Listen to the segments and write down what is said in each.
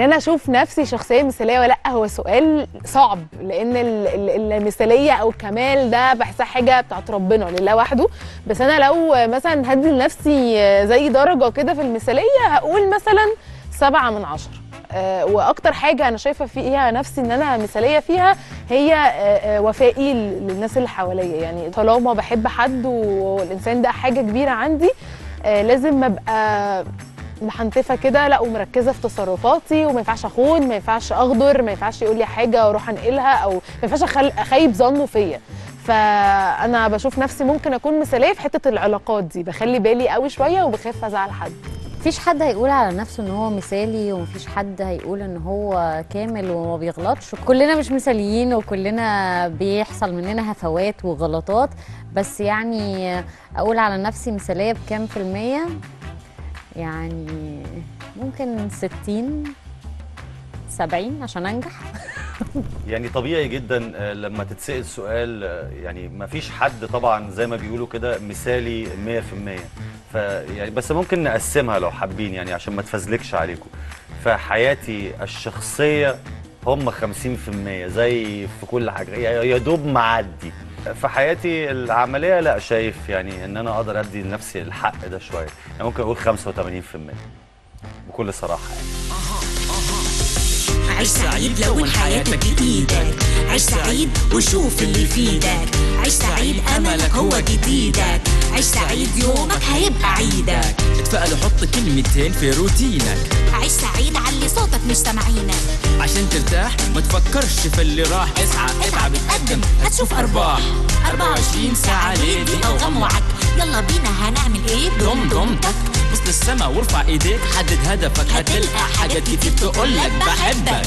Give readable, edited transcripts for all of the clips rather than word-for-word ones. ان انا اشوف نفسي شخصيه مثاليه ولا لا، هو سؤال صعب، لان المثاليه او الكمال ده بحسها حاجه بتاعت ربنا لله وحده. بس انا لو مثلا هدي لنفسي زي درجه كده في المثاليه، هقول مثلا 7 من 10. واكتر حاجه انا شايفه فيها نفسي ان انا مثاليه فيها هي وفائي للناس اللي حواليا. يعني طالما بحب حد والانسان ده حاجه كبيره عندي، لازم ابقى محنتفه كده، لا، ومركزه في تصرفاتي، وما ينفعش اخون، ما ينفعش اغدر، ما ينفعش يقول لي حاجه واروح انقلها، او ما ينفعش اخيب ظنه فيا. فانا بشوف نفسي ممكن اكون مثاليه في حته العلاقات دي، بخلي بالي قوي شويه وبخاف ازعل حد. مفيش حد هيقول على نفسه ان هو مثالي، ومفيش حد هيقول ان هو كامل وما بيغلطش. كلنا مش مثاليين، وكلنا بيحصل مننا هفوات وغلطات. بس يعني اقول على نفسي مثاليه بكام في الميه؟ يعني ممكن 60-70 عشان انجح. يعني طبيعي جدا لما تتسأل سؤال، يعني مفيش حد طبعا زي ما بيقولوا كده مثالي 100%، فيعني بس ممكن نقسمها لو حابين، يعني عشان ما تفزلكش عليكم. فحياتي الشخصيه هم 50% زي في كل حاجه، يا دوب معدي. في حياتي العمليه لا، شايف يعني ان انا اقدر ادي لنفسي الحق ده شويه، يعني ممكن اقول 85% بكل صراحه. يعني عيش سعيد لو حياتك بايدك، عيش سعيد وشوف اللي في ايدك، عيش سعيد املك هو جديدك، عيش سعيد يومك هيبقى عيدك، اتفقل وحط كلمتين في روتينك، عيش سعيد علي صوتك مش سامعينك، عشان ترتاح ما تفكرش في اللي راح، اسعى اتعب اتقدم هتشوف ارباح، 24 ساعة ليه دي اوغام وعك، يلا بينا هنعمل ايه دم دمتك، بص للسما وارفع ايديك، حدد هدفك هتلقى حاجات كتير تقولك بحبك،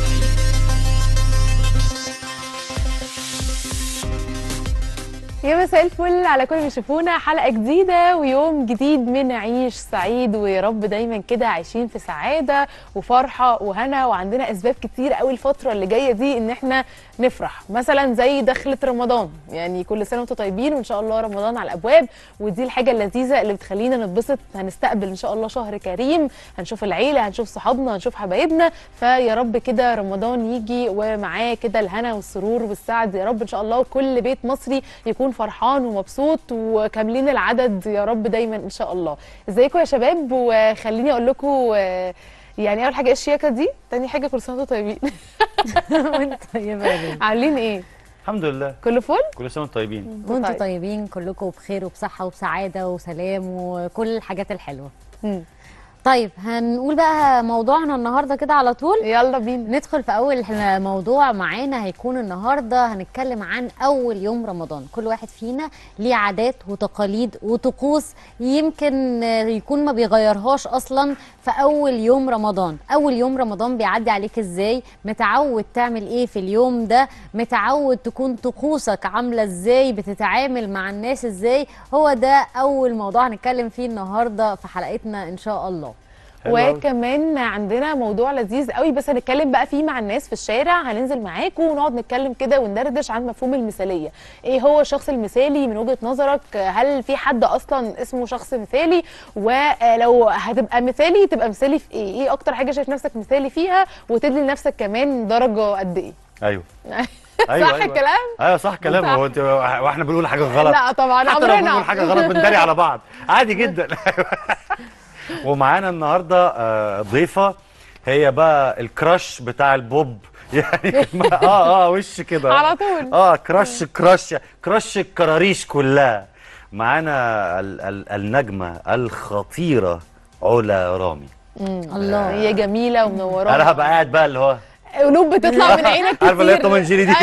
يا مساء الفل على كل ما يشوفونا، حلقه جديده ويوم جديد من عيش سعيد، ويا رب دايما كده عايشين في سعاده وفرحه وهنا. وعندنا اسباب كتير قوي الفتره اللي جايه دي ان احنا نفرح، مثلا زي دخله رمضان. يعني كل سنه وانتم طيبين، وان شاء الله رمضان على الابواب، ودي الحاجه اللذيذه اللي بتخلينا نتبسط. هنستقبل ان شاء الله شهر كريم، هنشوف العيله، هنشوف صحابنا، هنشوف حبايبنا. فيا رب كده رمضان يجي ومعاه كده الهنا والسرور والسعد يا رب ان شاء الله، وكل بيت مصري يكون فرحان ومبسوط وكاملين العدد يا رب دايما ان شاء الله. ازيكم يا شباب؟ وخليني اقول لكم يعني اول حاجه ايه الشياكه دي، تاني حاجه كل سنه وانتم طيبين. وانت طيبه يا بنت، عاملين ايه؟ الحمد لله كله فل، كل سنه وانتم طيبين، وانتم طيبين كلكم بخير وبصحه وبسعاده وسلام وكل الحاجات الحلوه. طيب هنقول بقى موضوعنا النهارده كده على طول، يلا بينا ندخل في اول موضوع معانا. هيكون النهارده هنتكلم عن اول يوم رمضان، كل واحد فينا ليه عادات وتقاليد وطقوس يمكن يكون ما بيغيرهاش اصلا في اول يوم رمضان. اول يوم رمضان بيعدي عليك ازاي؟ متعود تعمل ايه في اليوم ده؟ متعود تكون طقوسك عامله ازاي؟ بتتعامل مع الناس ازاي؟ هو ده اول موضوع هنتكلم فيه النهارده في حلقتنا ان شاء الله. وكمان عندنا موضوع لذيذ قوي بس هنتكلم بقى فيه مع الناس في الشارع، هننزل معاكم ونقعد نتكلم كده وندردش عن مفهوم المثاليه. ايه هو الشخص المثالي من وجهه نظرك؟ هل في حد اصلا اسمه شخص مثالي؟ ولو هتبقى مثالي تبقى مثالي في ايه؟ ايه اكتر حاجه شايف نفسك مثالي فيها؟ وتدلي لنفسك كمان درجه قد ايه؟ ايوه صح الكلام؟ ايوه صح كلام. هو انت واحنا بنقول حاجه غلط؟ لا طبعا، عمرنا ما بنقول حاجه غلط، بنداري على بعض عادي جدا. ومعانا النهارده ضيفه هي بقى الكراش بتاع البوب، يعني وش كده على طول، كراش الكراريش كلها. معانا النجمه الخطيره علا رامي. الله، هي جميله ومنورانا. انا هبقى قاعد بقى اللي هو قلوب بتطلع من عينك كتير، عارفه اللي هي الطمنجيري دي،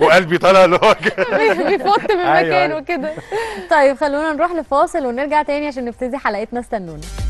وقلبي طالع اللي هو بيفط من مكانه كده. طيب خلونا نروح لفاصل ونرجع تاني عشان نبتدي حلقتنا، استنونا.